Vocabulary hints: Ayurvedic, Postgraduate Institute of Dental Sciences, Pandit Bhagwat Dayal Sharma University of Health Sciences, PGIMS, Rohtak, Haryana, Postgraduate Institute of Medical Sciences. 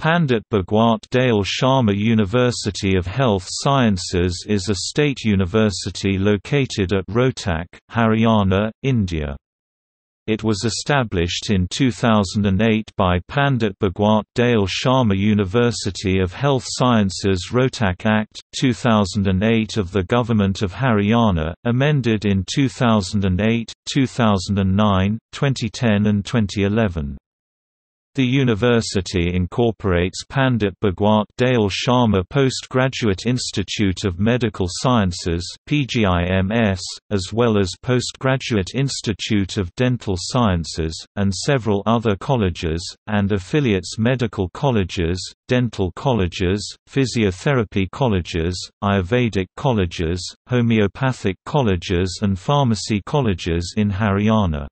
Pandit Bhagwat Dayal Sharma University of Health Sciences is a state university located at Rohtak, Haryana, India. It was established in 2008 by Pandit Bhagwat Dayal Sharma University of Health Sciences Rohtak Act, 2008 of the Government of Haryana, amended in 2008, 2009, 2010 and 2011. The university incorporates Pandit Bhagwat Dayal Sharma Postgraduate Institute of Medical Sciences (PGIMS), as well as Postgraduate Institute of Dental Sciences, and several other colleges, and affiliates medical colleges, dental colleges, physiotherapy colleges, Ayurvedic colleges, homeopathic colleges and pharmacy colleges in Haryana.